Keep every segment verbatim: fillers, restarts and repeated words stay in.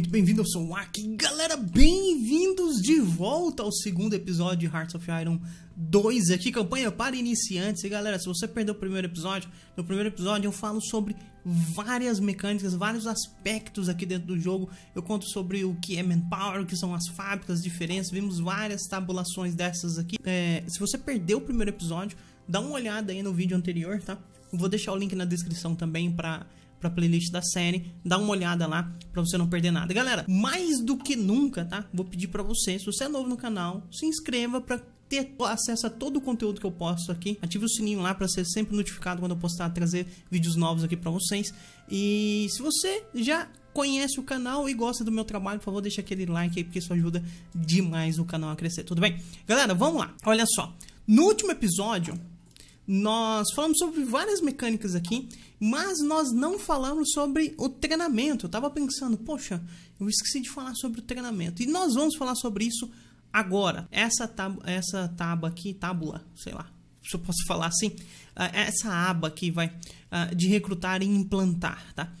Muito bem-vindo, eu sou o Aki. Galera, bem-vindos de volta ao segundo episódio de Hearts of Iron dois aqui, campanha para iniciantes. E galera, se você perdeu o primeiro episódio, no primeiro episódio eu falo sobre várias mecânicas, vários aspectos aqui dentro do jogo. Eu conto sobre o que é Manpower, o que são as fábricas, as diferenças, vimos várias tabulações dessas aqui. É, se você perdeu o primeiro episódio, dá uma olhada aí no vídeo anterior, tá? Eu vou deixar o link na descrição também para... pra playlist da série, dá uma olhada lá pra você não perder nada. Galera, mais do que nunca, tá? Vou pedir pra você, se você é novo no canal, se inscreva pra ter acesso a todo o conteúdo que eu posto aqui. Ative o sininho lá pra ser sempre notificado quando eu postar, trazer vídeos novos aqui pra vocês. E se você já conhece o canal e gosta do meu trabalho, por favor, deixa aquele like aí, porque isso ajuda demais o canal a crescer, tudo bem? Galera, vamos lá. Olha só, no último episódio nós falamos sobre várias mecânicas aqui, mas nós não falamos sobre o treinamento. Eu tava pensando, poxa, eu esqueci de falar sobre o treinamento. E nós vamos falar sobre isso agora. Essa tab essa tab aqui, tábula, sei lá, se eu posso falar assim, essa aba aqui vai de recrutar e implantar, tá?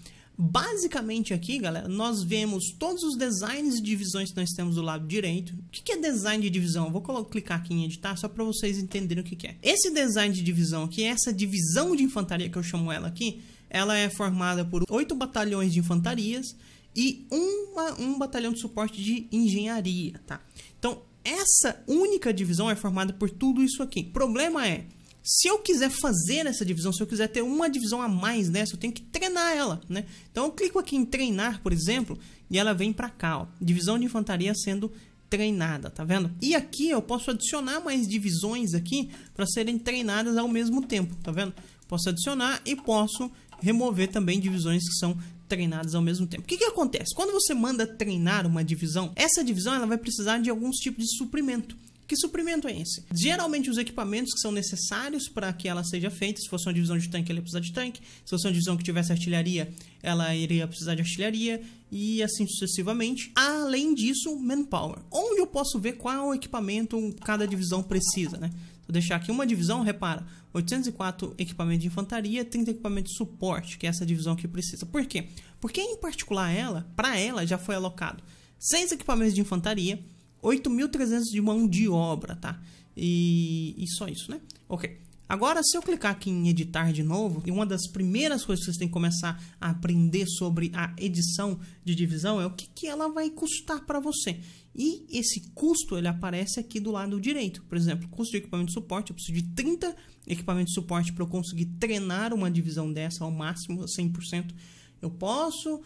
Basicamente aqui, galera, nós vemos todos os designs de divisões que nós temos do lado direito. O que é design de divisão? Eu vou clicar aqui em editar só para vocês entenderem o que é. Esse design de divisão aqui, essa divisão de infantaria que eu chamo ela aqui, ela é formada por oito batalhões de infantarias e uma, um batalhão de suporte de engenharia, tá? Então, essa única divisão é formada por tudo isso aqui. O problema é, se eu quiser fazer essa divisão, se eu quiser ter uma divisão a mais nessa, eu tenho que treinar ela, né? Então eu clico aqui em treinar, por exemplo, e ela vem pra cá, ó. Divisão de infantaria sendo treinada, tá vendo? E aqui eu posso adicionar mais divisões aqui para serem treinadas ao mesmo tempo, tá vendo? Posso adicionar e posso remover também divisões que são treinadas ao mesmo tempo. O que que acontece? Quando você manda treinar uma divisão, essa divisão ela vai precisar de alguns tipos de suprimento. Que suprimento é esse? Geralmente os equipamentos que são necessários para que ela seja feita, se fosse uma divisão de tanque, ela ia precisar de tanque, se fosse uma divisão que tivesse artilharia, ela iria precisar de artilharia, e assim sucessivamente. Além disso, manpower. Onde eu posso ver qual equipamento cada divisão precisa, né? Vou deixar aqui uma divisão, repara, oitocentos e quatro equipamentos de infantaria, trinta equipamentos de suporte, que é essa divisão que precisa. Por quê? Porque em particular ela, para ela, já foi alocado seis equipamentos de infantaria, oito mil e trezentos de mão de obra, tá? E, e só isso, né? Ok. Agora, se eu clicar aqui em editar de novo, e uma das primeiras coisas que vocês têm que começar a aprender sobre a edição de divisão é o que, que ela vai custar para você. E esse custo, ele aparece aqui do lado direito. Por exemplo, custo de equipamento de suporte, eu preciso de trinta equipamentos de suporte para eu conseguir treinar uma divisão dessa ao máximo, cem por cento. Eu posso...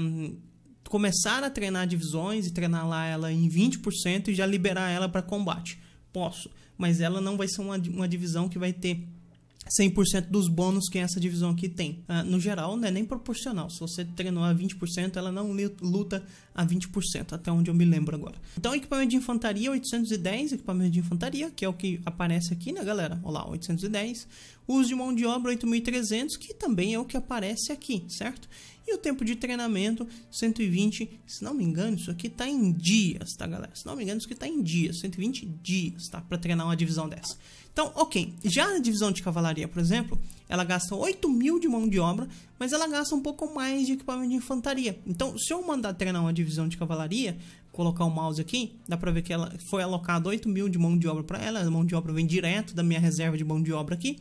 Hum, começar a treinar divisões e treinar lá ela em vinte por cento e já liberar ela para combate. Posso, mas ela não vai ser uma, uma divisão que vai ter cem por cento dos bônus que essa divisão aqui tem. Uh, no geral, não é nem proporcional. Se você treinou a vinte por cento, ela não luta a vinte por cento, até onde eu me lembro agora. Então, equipamento de infantaria, oitocentos e dez, equipamento de infantaria, que é o que aparece aqui, né, galera? Olha lá, oitocentos e dez. Uso de mão de obra, oito mil e trezentos, que também é o que aparece aqui, certo? E o tempo de treinamento, cento e vinte, se não me engano, isso aqui tá em dias, tá, galera? Se não me engano, isso aqui tá em dias, cento e vinte dias, tá? Pra treinar uma divisão dessa. Então, ok, já a divisão de cavalaria, por exemplo, ela gasta oito mil de mão de obra, mas ela gasta um pouco mais de equipamento de infantaria. Então, se eu mandar treinar uma divisão de cavalaria, colocar o mouse aqui, dá pra ver que ela foi alocado oito mil de mão de obra pra ela, a mão de obra vem direto da minha reserva de mão de obra aqui,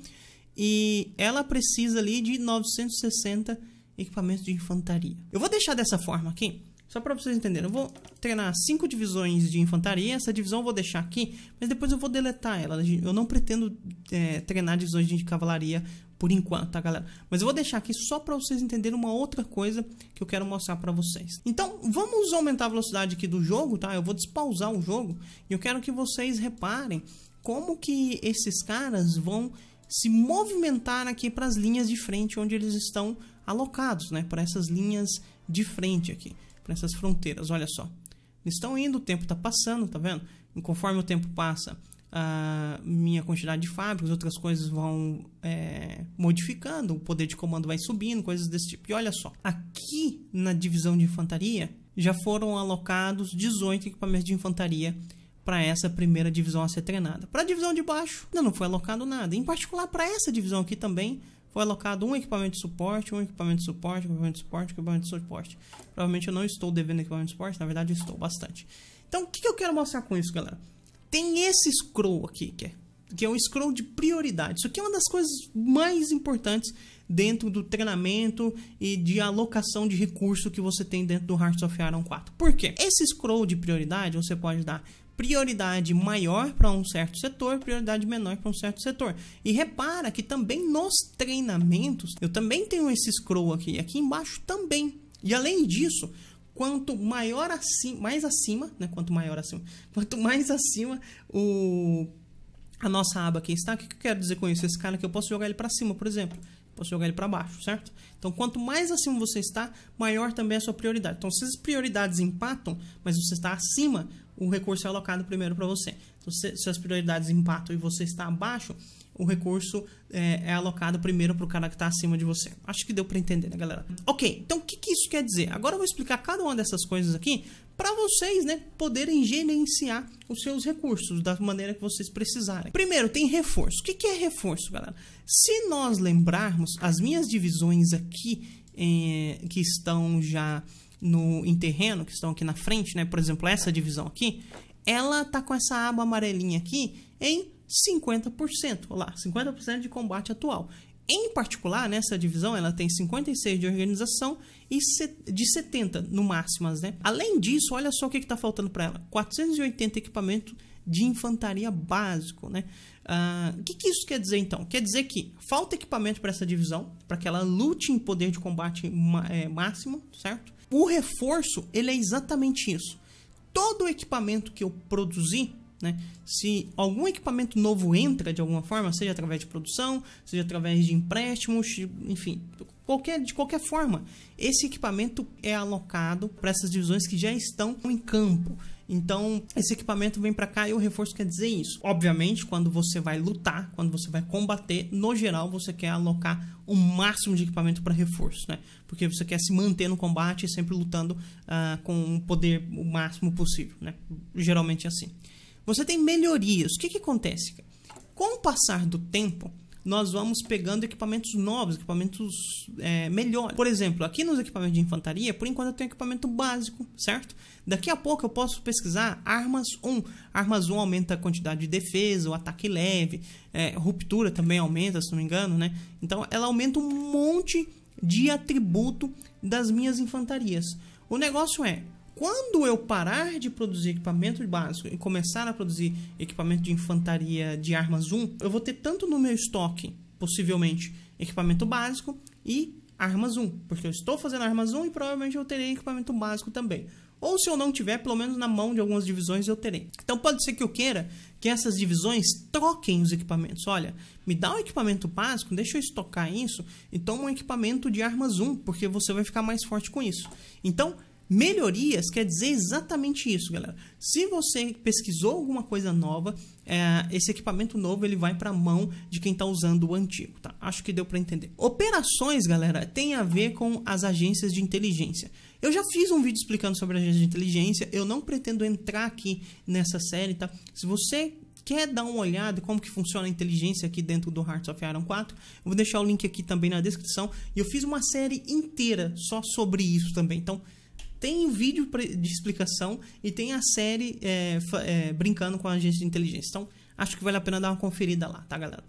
e ela precisa ali de novecentos e sessenta equipamentos de infantaria. Eu vou deixar dessa forma aqui, só para vocês entenderem. Eu vou treinar cinco divisões de infantaria. Essa divisão eu vou deixar aqui, mas depois eu vou deletar ela. Eu não pretendo é, treinar divisões de cavalaria por enquanto, tá, galera? Mas eu vou deixar aqui só para vocês entenderem uma outra coisa que eu quero mostrar para vocês. Então, vamos aumentar a velocidade aqui do jogo, tá? Eu vou despausar o jogo e eu quero que vocês reparem como que esses caras vão se movimentar aqui para as linhas de frente onde eles estão alocados, né? Para essas linhas de frente aqui, para essas fronteiras, olha só. Eles estão indo, o tempo está passando, tá vendo? E conforme o tempo passa, a minha quantidade de fábricas, outras coisas vão é, modificando, o poder de comando vai subindo, coisas desse tipo. E olha só, aqui na divisão de infantaria, já foram alocados dezoito equipamentos de infantaria para essa primeira divisão a ser treinada. Para a divisão de baixo, ainda não foi alocado nada. Em particular, para essa divisão aqui também, foi alocado um equipamento de suporte, um equipamento de suporte, equipamento de suporte, equipamento de suporte. Provavelmente eu não estou devendo equipamento de suporte, na verdade estou bastante. Então, o que eu quero mostrar com isso, galera? Tem esse scroll aqui, que é, que é um scroll de prioridade. Isso aqui é uma das coisas mais importantes dentro do treinamento e de alocação de recurso que você tem dentro do Hearts of Iron quatro. Por quê? Esse scroll de prioridade, você pode dar prioridade maior para um certo setor, prioridade menor para um certo setor. E repara que também nos treinamentos, eu também tenho esse scroll aqui, aqui embaixo também. E além disso, quanto maior acima, mais acima, né? Quanto maior acima, quanto mais acima o a nossa aba aqui está. O que eu quero dizer com isso? Esse cara aqui eu posso jogar ele para cima, por exemplo. Posso jogar ele para baixo, certo? Então, quanto mais acima você está, maior também é a sua prioridade. Então, se as prioridades empatam, mas você está acima, o recurso é alocado primeiro para você. Então, se, se as prioridades empatam e você está abaixo, o recurso é, é alocado primeiro para o cara que está acima de você. Acho que deu para entender, né, galera? Ok, então o que, que isso quer dizer? Agora eu vou explicar cada uma dessas coisas aqui para vocês, né, poderem gerenciar os seus recursos da maneira que vocês precisarem. Primeiro, tem reforço. O que, que é reforço, galera? Se nós lembrarmos, as minhas divisões aqui eh, que estão já no, em terreno, que estão aqui na frente, né, por exemplo, essa divisão aqui, ela tá com essa aba amarelinha aqui em cinquenta por cento, olha lá, cinquenta por cento de combate atual. Em particular, nessa divisão, ela tem cinquenta e seis de organização e de setenta no máximo, né? Além disso, olha só o que está faltando para ela: quatrocentos e oitenta equipamento de infantaria básico, né? Ah, o que, que isso quer dizer, então? Quer dizer que falta equipamento para essa divisão, para que ela lute em poder de combate é, máximo, certo? O reforço, ele é exatamente isso. Todo o equipamento que eu produzi, né? Se algum equipamento novo entra de alguma forma, seja através de produção, seja através de empréstimos, enfim, qualquer, de qualquer forma, esse equipamento é alocado para essas divisões que já estão em campo. Então, esse equipamento vem para cá e o reforço quer dizer isso. Obviamente, quando você vai lutar, quando você vai combater, no geral, você quer alocar o máximo de equipamento para reforço, né? Porque você quer se manter no combate, sempre lutando uh, com o poder o máximo possível, né? Geralmente é assim. Você tem melhorias. O que, que acontece? Com o passar do tempo, nós vamos pegando equipamentos novos, equipamentos é, melhores. Por exemplo, aqui nos equipamentos de infantaria, por enquanto eu tenho equipamento básico, certo? Daqui a pouco eu posso pesquisar Armas um. Armas um aumenta a quantidade de defesa, o ataque leve, é, ruptura também aumenta, se não me engano, né? Então, ela aumenta um monte de atributo das minhas infantarias. O negócio é, quando eu parar de produzir equipamento básico e começar a produzir equipamento de infantaria de armas um, eu vou ter tanto no meu estoque, possivelmente, equipamento básico e armas um. Porque eu estou fazendo armas um e provavelmente eu terei equipamento básico também. Ou se eu não tiver, pelo menos na mão de algumas divisões eu terei. Então pode ser que eu queira que essas divisões troquem os equipamentos. Olha, me dá um equipamento básico, deixa eu estocar isso e toma um equipamento de armas um, porque você vai ficar mais forte com isso. Então, melhorias quer dizer exatamente isso, galera. Se você pesquisou alguma coisa nova, é, esse equipamento novo ele vai para a mão de quem está usando o antigo, tá? Acho que deu para entender. Operações, galera, tem a ver com as agências de inteligência. Eu já fiz um vídeo explicando sobre agências de inteligência. Eu não pretendo entrar aqui nessa série, tá? Se você quer dar uma olhada como que funciona a inteligência aqui dentro do Hearts of Iron quatro, eu vou deixar o link aqui também na descrição. E eu fiz uma série inteira só sobre isso também, então tem vídeo de explicação e tem a série é, é, brincando com a agência de inteligência. Então, acho que vale a pena dar uma conferida lá, tá, galera?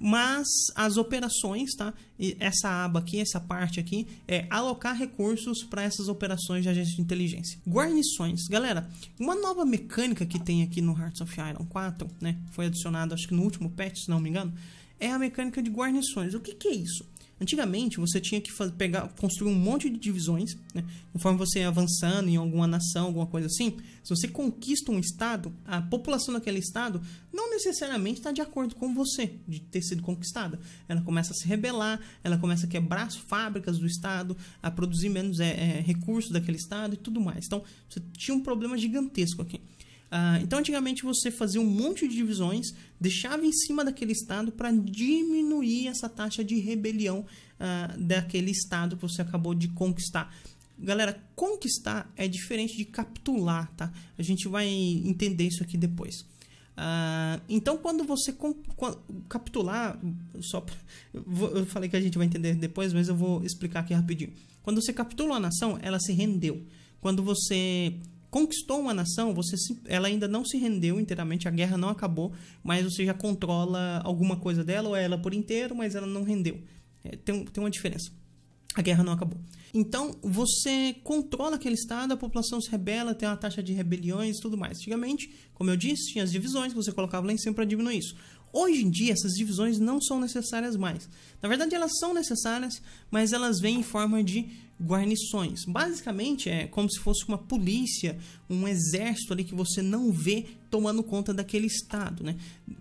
Mas as operações, tá? E essa aba aqui, essa parte aqui, é alocar recursos para essas operações de agência de inteligência. Guarnições. Galera, uma nova mecânica que tem aqui no Hearts of Iron quatro, né? Foi adicionada, acho que no último patch, se não me engano, é a mecânica de guarnições. O que, que é isso? Antigamente, você tinha que fazer, pegar, construir um monte de divisões, né? Conforme você ia avançando em alguma nação, alguma coisa assim, se você conquista um estado, a população daquele estado não necessariamente está de acordo com você de ter sido conquistada. Ela começa a se rebelar, ela começa a quebrar as fábricas do estado, a produzir menos é, é, recursos daquele estado e tudo mais. Então, você tinha um problema gigantesco aqui. Uh, então, antigamente você fazia um monte de divisões, deixava em cima daquele estado para diminuir essa taxa de rebelião uh, daquele estado que você acabou de conquistar. Galera, conquistar é diferente de capturar, tá? A gente vai entender isso aqui depois. Ah, então, quando você capitular, só eu falei que a gente vai entender depois, mas eu vou explicar aqui rapidinho. Quando você capitulou a nação, ela se rendeu. Quando você conquistou uma nação, você se, ela ainda não se rendeu inteiramente, a guerra não acabou, mas você já controla alguma coisa dela, ou ela por inteiro, mas ela não rendeu. É, tem, tem uma diferença. A guerra não acabou. Então, você controla aquele estado, a população se rebela, tem uma taxa de rebeliões e tudo mais. Antigamente, como eu disse, tinha as divisões que você colocava lá em cima para diminuir isso. Hoje em dia, essas divisões não são necessárias mais. Na verdade, elas são necessárias, mas elas vêm em forma de guarnições. Basicamente, é como se fosse uma polícia, um exército ali que você não vê tomando conta daquele estado, né?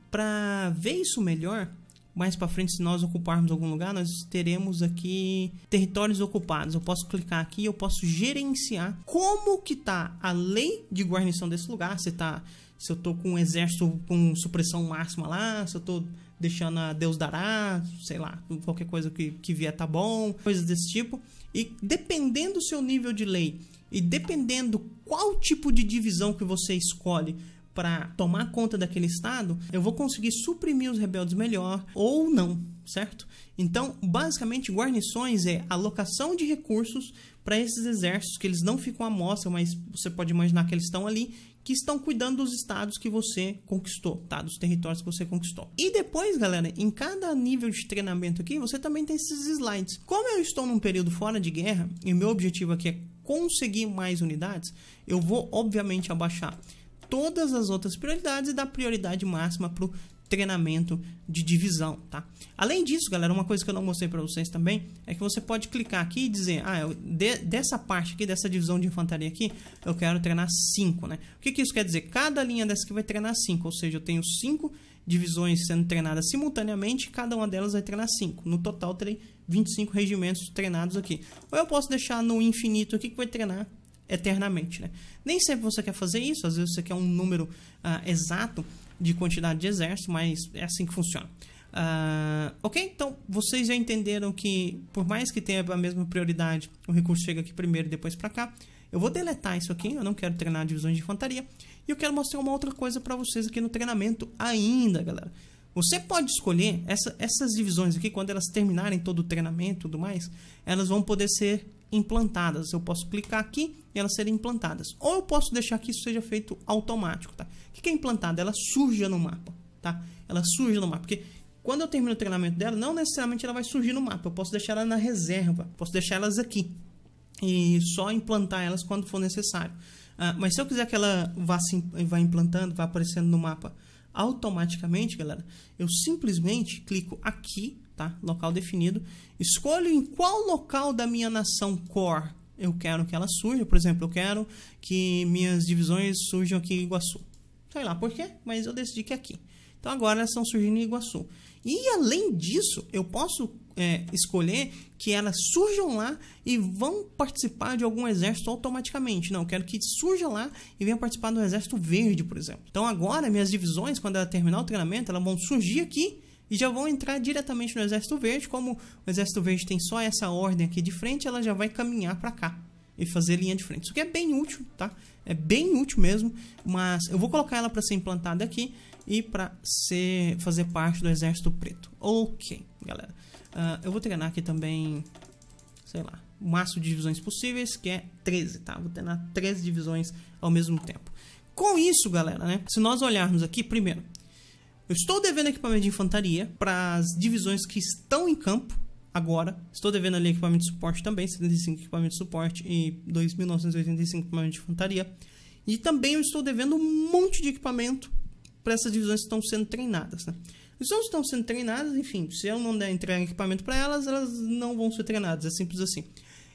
Para ver isso melhor, mais para frente, se nós ocuparmos algum lugar, nós teremos aqui territórios ocupados. Eu posso clicar aqui, eu posso gerenciar como que tá a lei de guarnição desse lugar. Se, tá, se eu tô com um exército com supressão máxima lá, se eu tô deixando a Deus dará, sei lá, qualquer coisa que, que vier tá bom, coisas desse tipo. E dependendo do seu nível de lei e dependendo qual tipo de divisão que você escolhe para tomar conta daquele estado, eu vou conseguir suprimir os rebeldes melhor ou não, certo? Então, basicamente, guarnições é alocação de recursos para esses exércitos, que eles não ficam à mostra, mas você pode imaginar que eles estão ali, que estão cuidando dos estados que você conquistou, tá? Dos territórios que você conquistou. E depois, galera, em cada nível de treinamento aqui, você também tem esses slides. Como eu estou num período fora de guerra, e o meu objetivo aqui é conseguir mais unidades, eu vou, obviamente, abaixar todas as outras prioridades e dar prioridade máxima para o treinamento de divisão, tá? Além disso, galera, uma coisa que eu não mostrei para vocês também é que você pode clicar aqui e dizer, ah, eu, de, dessa parte aqui, dessa divisão de infantaria aqui, eu quero treinar cinco, né? O que que isso quer dizer? Cada linha dessa aqui vai treinar cinco, ou seja, eu tenho cinco divisões sendo treinadas simultaneamente, cada uma delas vai treinar cinco. No total, terei vinte e cinco regimentos treinados aqui. Ou eu posso deixar no infinito aqui que vai treinar eternamente, né? Nem sempre você quer fazer isso, às vezes você quer um número uh, exato de quantidade de exército, mas é assim que funciona. Uh, ok? Então, vocês já entenderam que, por mais que tenha a mesma prioridade, o recurso chega aqui primeiro e depois para cá. Eu vou deletar isso aqui, eu não quero treinar divisões de infantaria. E eu quero mostrar uma outra coisa para vocês aqui no treinamento ainda, galera. Você pode escolher, essa, essas divisões aqui, quando elas terminarem todo o treinamento e tudo mais, elas vão poder ser implantadas. Eu posso clicar aqui e elas serem implantadas. Ou eu posso deixar que isso seja feito automático, tá? O que é implantada? Ela surge no mapa, tá? Ela surge no mapa, porque quando eu termino o treinamento dela, não necessariamente ela vai surgir no mapa. Eu posso deixar ela na reserva, posso deixar elas aqui e só implantar elas quando for necessário. Ah, mas se eu quiser que ela vá, se, vá implantando, vá aparecendo no mapa automaticamente, galera, eu simplesmente clico aqui, tá? Local definido, escolho em qual local da minha nação core eu quero que ela surja. Por exemplo, eu quero que minhas divisões surjam aqui em Iguaçu, sei lá por quê, mas eu decidi que é aqui. Então agora elas estão surgindo em Iguaçu. E além disso, eu posso é, escolher que elas surjam lá e vão participar de algum exército automaticamente. Não, eu quero que surja lá e venha participar do exército verde, por exemplo. Então agora minhas divisões, quando ela terminar o treinamento, elas vão surgir aqui e já vão entrar diretamente no exército verde. Como o exército verde tem só essa ordem aqui de frente, ela já vai caminhar para cá e fazer linha de frente. Isso aqui é bem útil, tá? É bem útil mesmo, mas eu vou colocar ela para ser implantada aqui e para ser fazer parte do exército preto. Ok, galera. Uh, eu vou treinar aqui também, sei lá, o máximo de divisões possíveis, que é treze, tá? Vou treinar treze divisões ao mesmo tempo. Com isso, galera, né? Se nós olharmos aqui, primeiro, eu estou devendo equipamento de infantaria para as divisões que estão em campo agora. Estou devendo ali equipamento de suporte também, setenta e cinco equipamentos de suporte e dois mil novecentos e oitenta e cinco equipamentos de infantaria. E também eu estou devendo um monte de equipamento para essas divisões que estão sendo treinadas, né? Divisões estão sendo treinadas, enfim, se eu não der entregar equipamento para elas, elas não vão ser treinadas, é simples assim.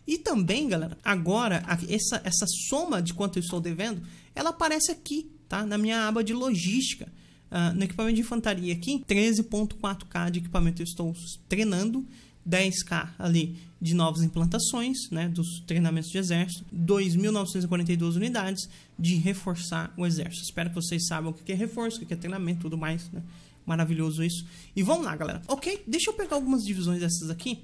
E também, galera, agora, essa, essa soma de quanto eu estou devendo, ela aparece aqui, tá? Na minha aba de logística. Uh, no equipamento de infantaria aqui, treze vírgula quatro K de equipamento eu estou treinando, dez K ali de novas implantações, né, dos treinamentos de exército, dois mil novecentos e quarenta e duas unidades de reforçar o exército. Espero que vocês saibam o que é reforço, o que é treinamento e tudo mais, né? Maravilhoso isso. E vamos lá, galera. Ok, deixa eu pegar algumas divisões dessas aqui.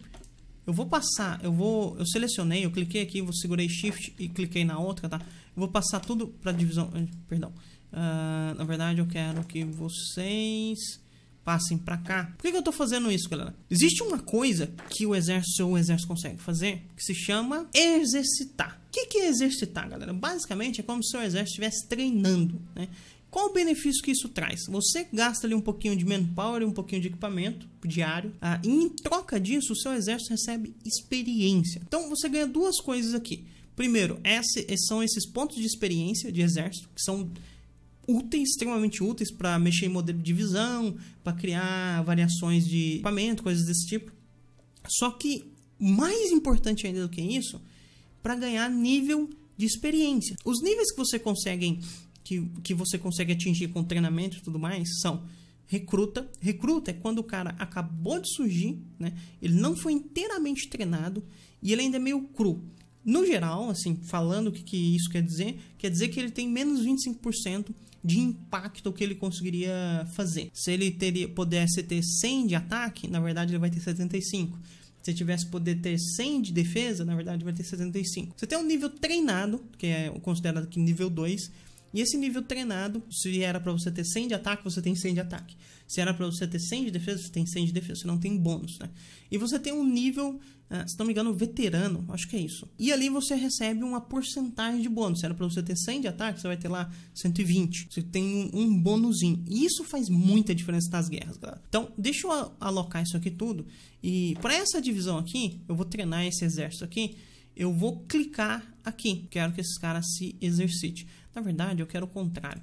Eu vou passar, eu vou, eu selecionei, eu cliquei aqui, eu segurei Shift e cliquei na outra, tá? Eu vou passar tudo para divisão, perdão, Uh, na verdade, eu quero que vocês passem pra cá. Por que, que eu tô fazendo isso, galera? Existe uma coisa que o exército, o exército consegue fazer, que se chama exercitar. O que, que é exercitar, galera? Basicamente, é como se o exército estivesse treinando, né? Qual o benefício que isso traz? Você gasta ali um pouquinho de manpower e um pouquinho de equipamento diário. Ah, e em troca disso, o seu exército recebe experiência. Então, você ganha duas coisas aqui. Primeiro, esse, são esses pontos de experiência de exército, que são úteis, extremamente úteis para mexer em modelo de divisão, para criar variações de equipamento, coisas desse tipo. Só que, mais importante ainda do que isso, para ganhar nível de experiência. Os níveis que você consegue... Que, que você consegue atingir com treinamento e tudo mais, são recruta. Recruta é quando o cara acabou de surgir, né? Ele não foi inteiramente treinado e ele ainda é meio cru. No geral, assim, falando o que, que isso quer dizer, quer dizer que ele tem menos vinte e cinco por cento de impacto que ele conseguiria fazer. Se ele teria, pudesse ter cem de ataque, na verdade ele vai ter setenta e cinco. Se tivesse poder ter cem de defesa, na verdade vai ter setenta e cinco. Você tem um nível treinado, que é considerado aqui nível dois, e esse nível treinado, se era pra você ter cem de ataque, você tem cem de ataque. Se era pra você ter cem de defesa, você tem cem de defesa. Você não tem bônus, né? E você tem um nível, se não me engano, veterano. Acho que é isso. E ali você recebe uma porcentagem de bônus. Se era pra você ter cem de ataque, você vai ter lá cento e vinte. Você tem um, um bônusinho. E isso faz muita diferença nas guerras, galera. Então, deixa eu alocar isso aqui tudo. E pra essa divisão aqui, eu vou treinar esse exército aqui. Eu vou clicar aqui. Quero que esses caras se exercitem. Na verdade, eu quero o contrário.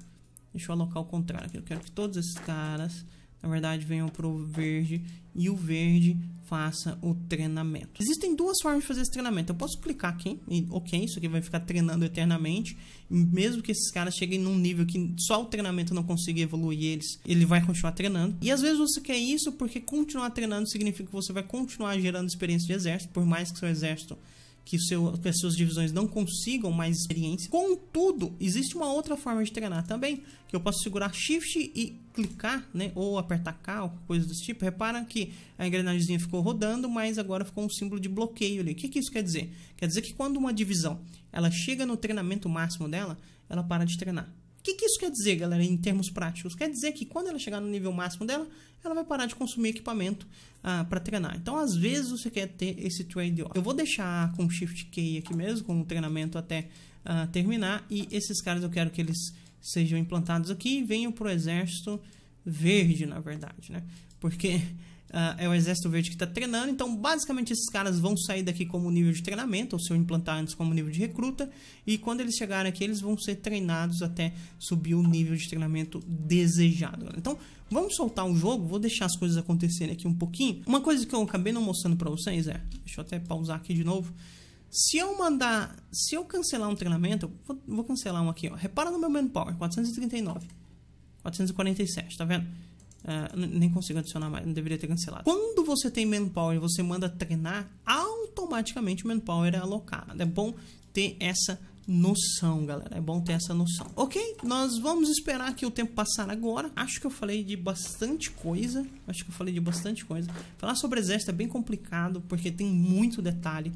Deixa eu alocar o contrário aqui. Eu quero que todos esses caras, na verdade, venham pro verde e o verde faça o treinamento. Existem duas formas de fazer esse treinamento. Eu posso clicar aqui e, ok, isso aqui vai ficar treinando eternamente. Mesmo que esses caras cheguem num nível que só o treinamento não consiga evoluir eles, ele vai continuar treinando. E às vezes você quer isso porque continuar treinando significa que você vai continuar gerando experiência de exército, por mais que seu exército... Que, seu, que as suas divisões não consigam mais experiência. Contudo, existe uma outra forma de treinar também, que eu posso segurar shift e clicar, né? Ou apertar K, ou coisa desse tipo. Repara que a engrenagemzinha ficou rodando, mas agora ficou um símbolo de bloqueio ali. O que, que isso quer dizer? Quer dizer que quando uma divisão ela chega no treinamento máximo dela, ela para de treinar. O que, que isso quer dizer, galera, em termos práticos? Quer dizer que quando ela chegar no nível máximo dela, ela vai parar de consumir equipamento ah, para treinar. Então, às vezes, você quer ter esse trade-off. Eu vou deixar com Shift K aqui mesmo, com o treinamento até ah, terminar. E esses caras, eu quero que eles sejam implantados aqui e venham pro Exército Verde, na verdade, né? Porque ah, é o Exército Verde que tá treinando. Então, basicamente, esses caras vão sair daqui como nível de treinamento, ou se eu implantar antes como nível de recruta. E quando eles chegarem aqui, eles vão ser treinados até subir o nível de treinamento desejado. Então... Vamos soltar o jogo, vou deixar as coisas acontecerem aqui um pouquinho. Uma coisa que eu acabei não mostrando pra vocês é... Deixa eu até pausar aqui de novo. Se eu mandar... Se eu cancelar um treinamento... Vou, vou cancelar um aqui, ó. Repara no meu manpower, quatrocentos e trinta e nove. quatrocentos e quarenta e sete, tá vendo? Uh, nem consigo adicionar mais, não deveria ter cancelado. Quando você tem manpower e você manda treinar, automaticamente o manpower é alocado. É bom ter essa... noção, galera, é bom ter essa noção. Ok, nós vamos esperar que o tempo passar agora. Acho que eu falei de bastante coisa. Acho que eu falei de bastante coisa. Falar sobre exército é bem complicado, porque tem muito detalhe.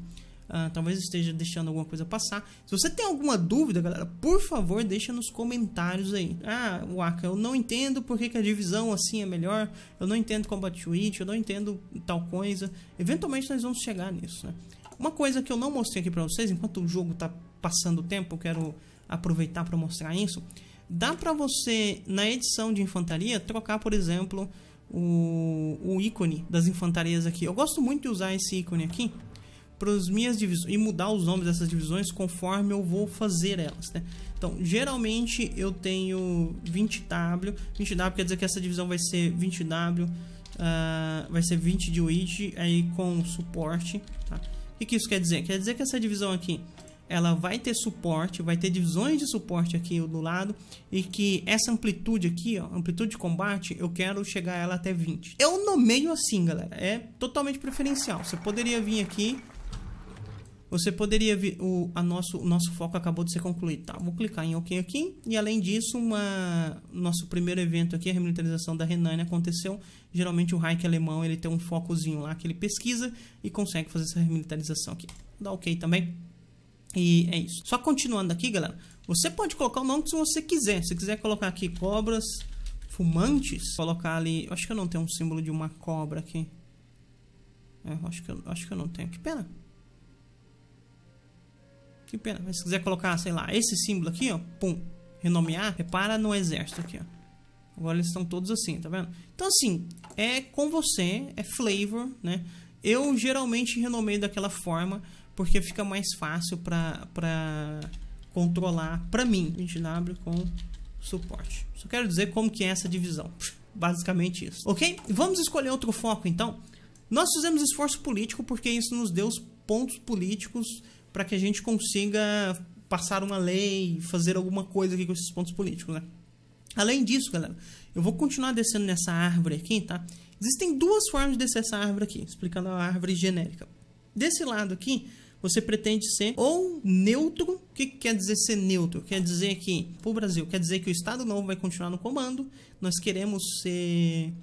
Uh, talvez esteja deixando alguma coisa passar. Se você tem alguma dúvida, galera, por favor, deixa nos comentários aí. Ah, Waka, eu não entendo porque que a divisão assim é melhor. Eu não entendo Combat Witch, eu não entendo tal coisa. Eventualmente nós vamos chegar nisso, né? Uma coisa que eu não mostrei aqui pra vocês, enquanto o jogo tá passando o tempo, eu quero aproveitar para mostrar isso. Dá para você, na edição de infantaria, trocar, por exemplo, o, o ícone das infantarias aqui. Eu gosto muito de usar esse ícone aqui para as minhas divisões e mudar os nomes dessas divisões conforme eu vou fazer elas, né? Então, geralmente eu tenho vinte W. vinte W quer dizer que essa divisão vai ser vinte W, uh, vai ser vinte de Witch aí com suporte, tá? O que, que isso quer dizer? Quer dizer que essa divisão aqui ela vai ter suporte, vai ter divisões de suporte aqui do lado, e que essa amplitude aqui, ó, amplitude de combate, eu quero chegar ela até vinte. Eu nomeio assim, galera, é totalmente preferencial. Você poderia vir aqui, você poderia vir, o, a nosso, o nosso foco acabou de ser concluído, tá? Vou clicar em OK aqui, e além disso, uma, nosso primeiro evento aqui, a remilitarização da Renânia, aconteceu. Geralmente o Reich alemão, ele tem um focozinho lá que ele pesquisa e consegue fazer essa remilitarização aqui. Dá OK também. E é isso. Só continuando aqui, galera, você pode colocar o nome que você quiser. Se quiser colocar aqui cobras fumantes, colocar ali... Eu acho que eu não tenho um símbolo de uma cobra aqui. É, eu acho que eu, acho que eu não tenho. Que pena. Que pena. Mas se quiser colocar, sei lá, esse símbolo aqui, ó, pum, renomear, repara no exército aqui, ó. Agora eles estão todos assim, tá vendo? Então, assim, é com você, é flavor, né? Eu geralmente renomeio daquela forma, porque fica mais fácil pra, pra controlar pra mim. A gente abre com suporte. Só quero dizer como que é essa divisão. Basicamente isso, ok? Vamos escolher outro foco, então. Nós fizemos esforço político porque isso nos deu os pontos políticos para que a gente consiga passar uma lei, fazer alguma coisa aqui com esses pontos políticos, né? Além disso, galera, eu vou continuar descendo nessa árvore aqui, tá? Existem duas formas de descer essa árvore aqui, explicando a árvore genérica. Desse lado aqui, você pretende ser ou neutro. O que, que quer dizer ser neutro? Quer dizer que, pro Brasil, quer dizer que o Estado Novo vai continuar no comando. Nós queremos ser...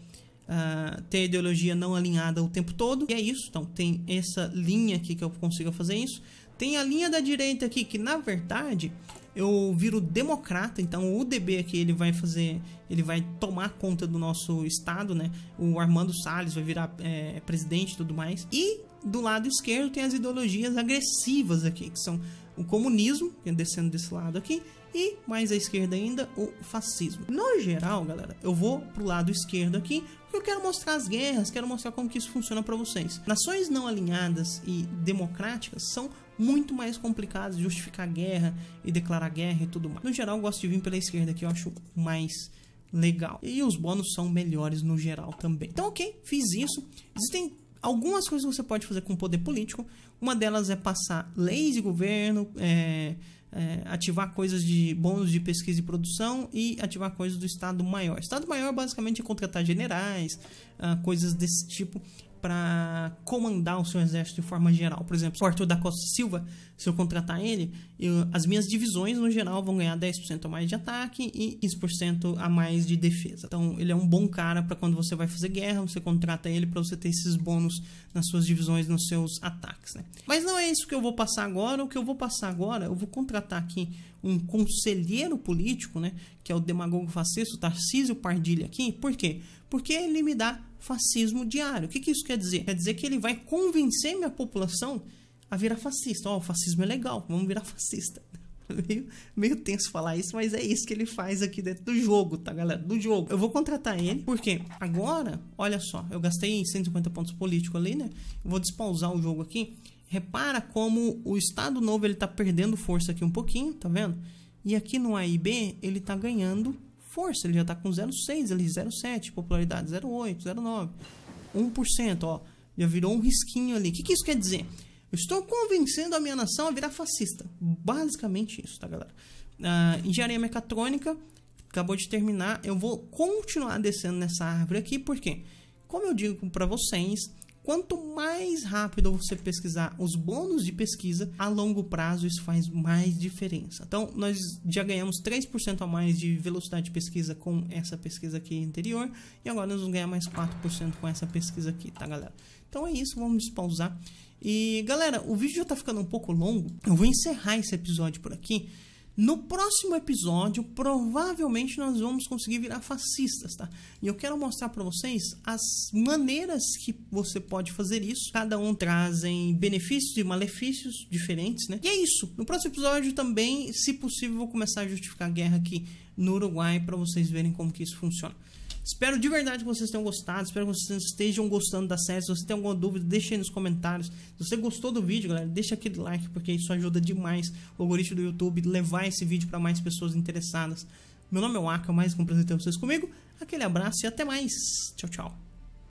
Uh, ter ideologia não alinhada o tempo todo. E é isso, então tem essa linha aqui que eu consigo fazer isso. Tem a linha da direita aqui, que na verdade eu viro democrata. Então o U D B aqui, ele vai fazer, ele vai tomar conta do nosso estado, né? O Armando Salles vai virar é, presidente e tudo mais. E do lado esquerdo tem as ideologias agressivas aqui, que são o comunismo, descendo desse lado aqui, e mais à esquerda ainda, o fascismo. No geral, galera, eu vou pro lado esquerdo aqui, porque eu quero mostrar as guerras, quero mostrar como que isso funciona para vocês. Nações não alinhadas e democráticas são muito mais complicadas de justificar guerra e declarar guerra e tudo mais. No geral, eu gosto de vir pela esquerda aqui, eu acho mais legal. E os bônus são melhores no geral também. Então, ok, fiz isso. Existem algumas coisas que você pode fazer com o poder político. Uma delas é passar leis de governo, é, é, ativar coisas de bônus de pesquisa e produção e ativar coisas do Estado Maior. Estado Maior basicamente é contratar generais, ah, coisas desse tipo, para comandar o seu exército de forma geral. Por exemplo, o Arthur da Costa Silva, se eu contratar ele, eu, as minhas divisões no geral vão ganhar dez por cento a mais de ataque e quinze por cento a mais de defesa. Então ele é um bom cara para quando você vai fazer guerra, você contrata ele para você ter esses bônus nas suas divisões, nos seus ataques, né? Mas não é isso que eu vou passar agora. O que eu vou passar agora, eu vou contratar aqui um conselheiro político, né, que é o demagogo fascista, o Tarcísio Pardilha aqui. Por quê? Porque ele me dá fascismo diário. O que, que isso quer dizer? Quer dizer que ele vai convencer minha população a virar fascista. Ó, oh, o fascismo é legal, vamos virar fascista. Meio, meio tenso falar isso, mas é isso que ele faz aqui dentro do jogo, tá, galera? Do jogo. Eu vou contratar ele, porque agora, olha só, eu gastei cento e cinquenta pontos políticos ali, né? Eu vou despausar o jogo aqui. Repara como o Estado Novo, ele tá perdendo força aqui um pouquinho, tá vendo? E aqui no A I B, ele tá ganhando força. Ele já tá com zero vírgula seis, ali zero vírgula sete, popularidade zero vírgula oito, zero vírgula nove, um por cento, ó. Já virou um risquinho ali. O que, que isso quer dizer? Eu estou convencendo a minha nação a virar fascista. Basicamente isso, tá, galera? Ah, engenharia mecatrônica, acabou de terminar. Eu vou continuar descendo nessa árvore aqui, porque, como eu digo pra vocês... Quanto mais rápido você pesquisar os bônus de pesquisa, a longo prazo isso faz mais diferença. Então, nós já ganhamos três por cento a mais de velocidade de pesquisa com essa pesquisa aqui anterior. E agora nós vamos ganhar mais quatro por cento com essa pesquisa aqui, tá, galera? Então é isso, vamos pausar. E, galera, o vídeo já tá ficando um pouco longo. Eu vou encerrar esse episódio por aqui. No próximo episódio, provavelmente nós vamos conseguir virar fascistas, tá? E eu quero mostrar pra vocês as maneiras que você pode fazer isso. Cada um trazem benefícios e malefícios diferentes, né? E é isso. No próximo episódio também, se possível, eu vou começar a justificar a guerra aqui no Uruguai pra vocês verem como que isso funciona. Espero de verdade que vocês tenham gostado, espero que vocês estejam gostando da série. Se você tem alguma dúvida, deixa aí nos comentários. Se você gostou do vídeo, galera, deixa aquele like, porque isso ajuda demais o algoritmo do YouTube levar esse vídeo para mais pessoas interessadas. Meu nome é Waka, mais um prazer ter vocês comigo. Aquele abraço e até mais. Tchau, tchau.